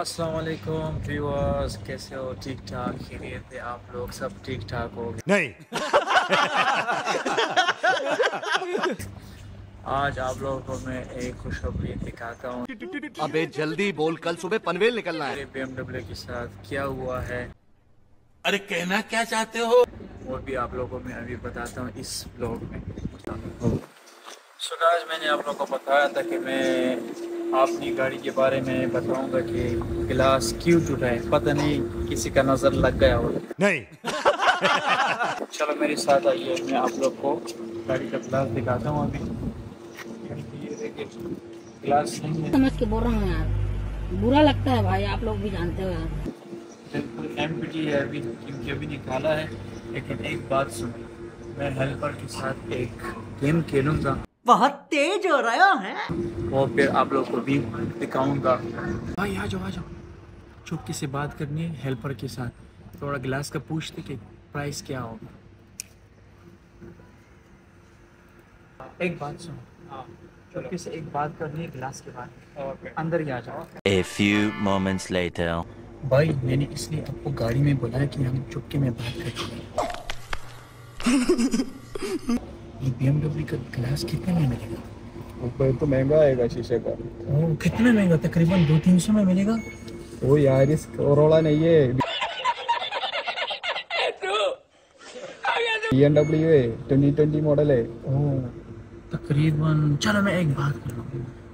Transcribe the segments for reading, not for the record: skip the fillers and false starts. अस्सलामुअलैकुम व्यूअर्स, कैसे हो? ठीक ठाक? खैरियत से आप लोग? सब ठीक ठाक हो? नहीं आज आप लोगों को मैं एक खुशखबरी दिखाता हूँ। अबे जल्दी बोल, कल सुबह पनवेल निकलना है। मेरे BMW के साथ क्या हुआ है, अरे कहना क्या चाहते हो वो भी आप लोगों को मैं अभी बताता हूँ इस ब्लॉग में। सुदाज, मैंने आप लोगों को बताया था कि मैं आपकी गाड़ी के बारे में बताऊंगा कि गिलास क्यों टूटा है। पता नहीं किसी का नजर लग गया हो नहीं। चलो मेरे साथ आइए, मैं आप लोग को गाड़ी का गिलास दिखाता हूँ। अभी ये देखिए गिलास नहीं है। समझ के बोल रहा हूँ यार, बुरा लगता है भाई, आप लोग भी जानते हो यार। बिल्कुल एम्प्टी है अभी, क्योंकि अभी निकाला है। लेकिन एक बात सुनो, मैं हेल्पर के साथ एक गेम खेलूंगा, बहुत तेज हो रहा है, और फिर आप लोग को भी दिखाऊंगा। भाई आ जाओ आ जाओ, चुपके से बात करनी है हेल्पर के साथ। थोड़ा गिलास का पूछते कि प्राइस क्या होगा। एक बात सुनो, चुपके से एक बात करनी है गिलास के बाद, अंदर ही आ जाओ। A few moments later. भाई मैंने इसलिए आपको गाड़ी में बुलाया कि हम चुपके में बात करेंगे। BMW का ग्लास कितने में मिलेगा? ऊपर तो महंगा आएगा शीशे का। ओ, कितने महंगा? तकरीबन 200-300 में मिलेगा। ओ यार इस कोरोला नहीं है, BMW है, 2020 मॉडल है। ओ, तकरीबन चलो मैं एक बात कर लूँ,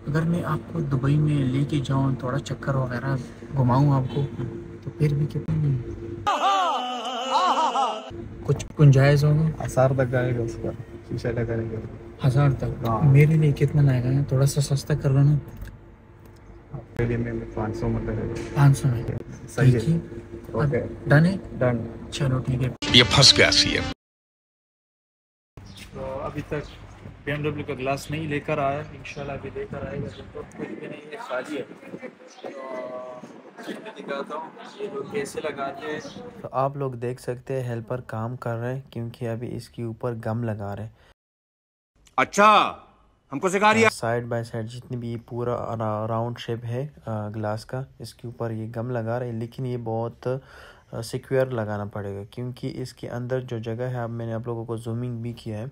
अगर मैं आपको दुबई में लेके जाऊँ, थोड़ा चक्कर वगैरह घुमाऊँ आपको, तो फिर भी कितने कुछ गुंजाइश होगा? 1000 तक आएगा उसका, शीशा लगा रहेगा 1000 तक। मेरे लिए कितना लाएगा? थोड़ा सा सस्ता कर लो ना। आपके लिए मैं 500 मत रहेगा। 500 में सही है? ओके डन है, डन। चलो ठीक है, ये फंस गया सीएम। तो अभी तक BMW का ग्लास नहीं लेकर आया, इंशाल्लाह भी लेकर आएगा। तो कुछ भी नहीं है, खाली है। तो आप लोग देख सकते हैं हेल्पर काम कर रहे हैं, क्योंकि अभी इसके ऊपर गम लगा रहे हैं। अच्छा हमको सिखा रही है। साइड बाय साइड जितनी भी पूरा राउंड शेप है ग्लास का, इसके ऊपर ये गम लगा रहे हैं। लेकिन ये बहुत सिक्योर लगाना पड़ेगा, क्योंकि इसके अंदर जो जगह है, अब मैंने आप लोगों को जूमिंग भी किया है,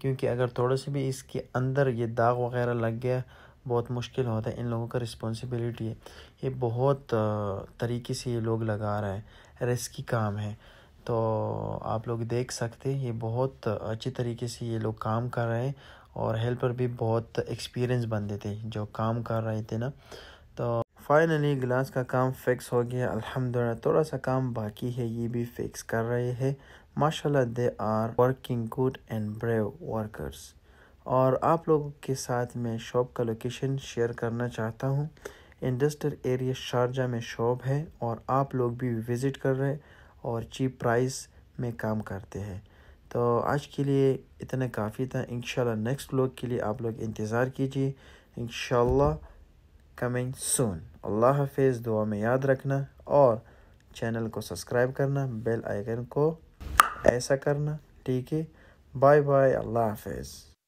क्योंकि अगर थोड़ा सा भी इसके अंदर ये दाग वगैरह लग गया, बहुत मुश्किल होता है। इन लोगों का रिस्पॉन्सिबिलिटी है, ये बहुत तरीके से ये लोग लगा रहे हैं, रिस्की काम है। तो आप लोग देख सकते हैं ये बहुत अच्छी तरीके से ये लोग काम कर रहे हैं, और हेल्पर भी बहुत एक्सपीरियंस बंदे थे जो काम कर रहे थे ना। तो फाइनली ग्लास का काम फिक्स हो गया अल्हम्दुलिल्लाह। थोड़ा सा काम बाकी है, ये भी फिक्स कर रहे हैं माशाल्लाह। They are working good and brave workers. और आप लोगों के साथ मैं शॉप का लोकेशन शेयर करना चाहता हूँ। इंडस्ट्रियल एरिया शारजा में शॉप है, और आप लोग भी विज़िट कर रहे हैं और चीप प्राइस में काम करते हैं। तो आज के लिए इतना काफ़ी था। इंशाल्लाह नेक्स्ट व्लॉग के लिए आप लोग इंतज़ार कीजिए, इंशाल्लाह कमिंग सून। अल्लाह हाफिज़, दुआ में याद रखना, और चैनल को सब्सक्राइब करना, बेल आइकन को ऐसा करना। ठीक है, बाय बाय, अल्लाह हाफिज़।